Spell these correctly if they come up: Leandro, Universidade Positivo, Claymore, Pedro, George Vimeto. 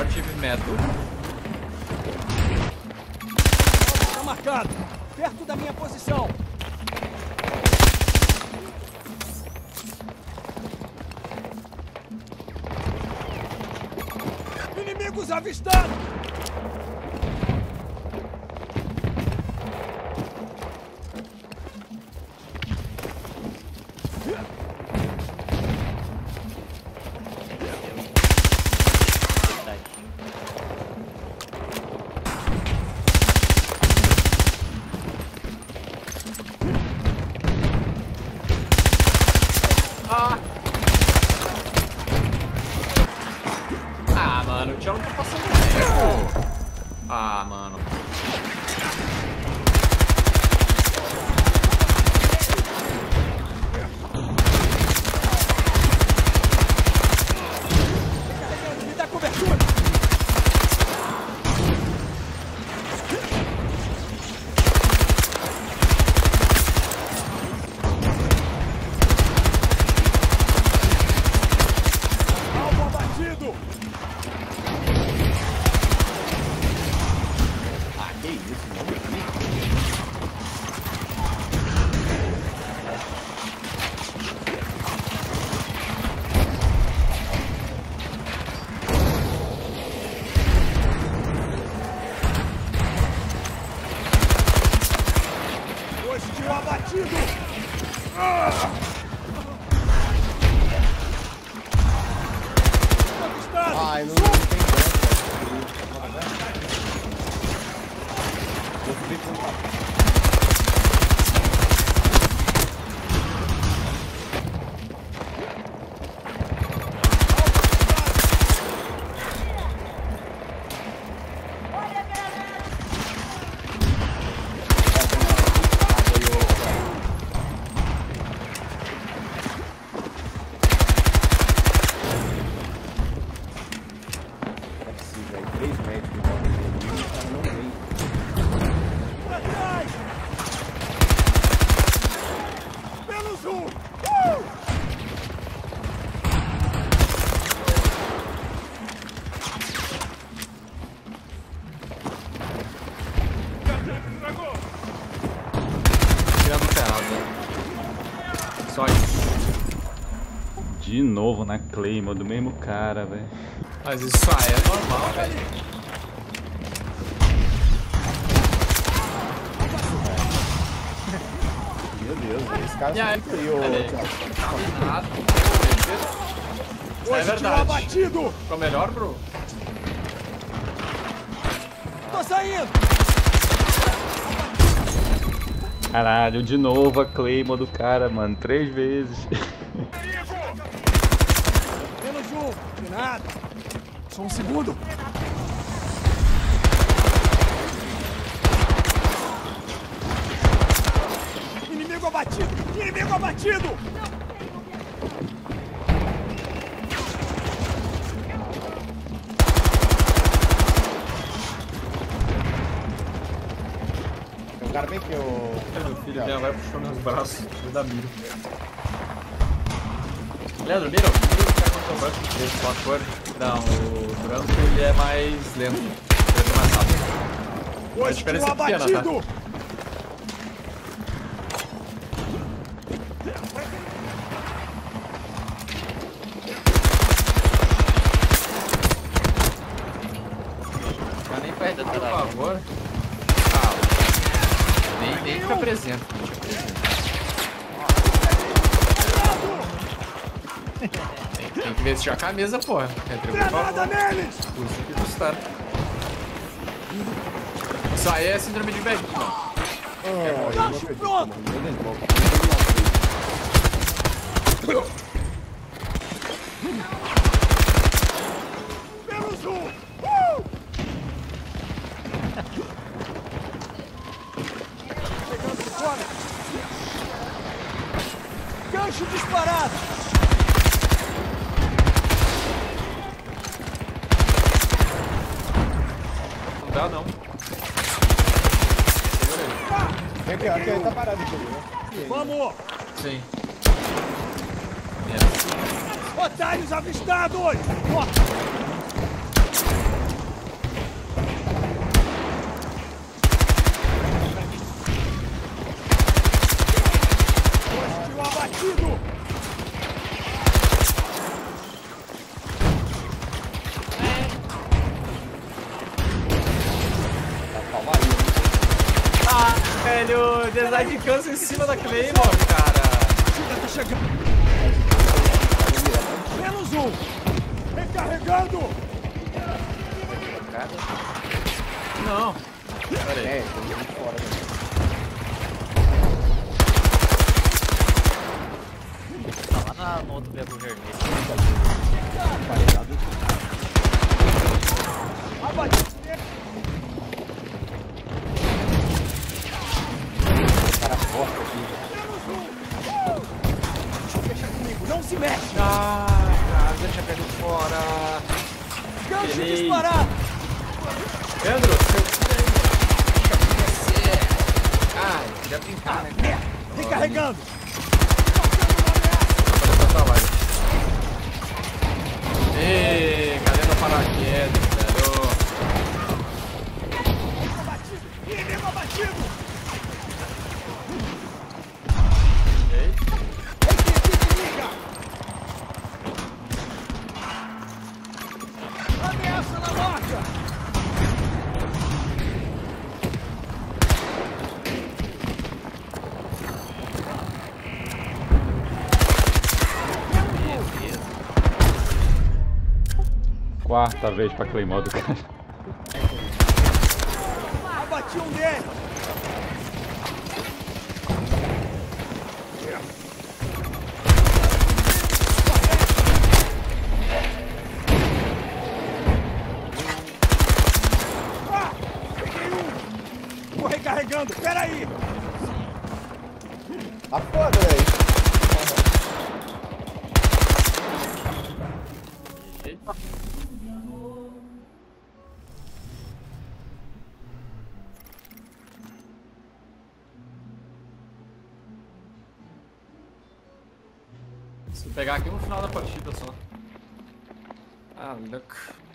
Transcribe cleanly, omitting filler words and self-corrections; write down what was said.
George Vimeto. Tá marcado! Perto da minha posição! Inimigos avistados! De novo na Claymore do mesmo cara, velho. Mas isso aí é normal, velho. Meu Deus, velho. Esse cara é frio. É verdade. Ficou melhor, bro? Tô saindo! Caralho, de novo a Claymore do cara, mano. 3 vezes. De nada. Só um segundo. Inimigo abatido! Inimigo abatido! Tem um cara bem que eu... Meu filho, ele agora puxou meus braços. Filho da mira. Leandro, mira! Não, o branco ele é mais lento. Ele é mais rápido. Mas a diferença é pequena, tá? Fica nem perto, por favor. Ah, nem fica presente. Tem que vestir a camisa, porra. Granada neles! Isso aí é síndrome de Pedro. Cacho pronto! Menos um! Chegando fora! Gancho disparado! Não, não. Aqui, aqui, ele tá parado aqui, né? Vamos! Sim. Otários avistados! Morta. dar de câncer em cima da Claymore, cara. Ajuda, tá chegando. Menos um. Recarregando. Não. Pera aí. É, tô muito fora. Tá lá na outra vermelha. Abatido. Não se mexe! Ah, cara, deixa Pedro fora! Gancho disparado! Leandro! Ah, já tem cara! Recarregando! Ei, cadê meu paraquedas, velho? Inimigo abatido! Quarta vez pra Claymore do cara. Ah, bati um dele! Ah, peguei um! Vou recarregando, peraí! A foda aí! Pegar aqui no final da partida só. Ah, louco.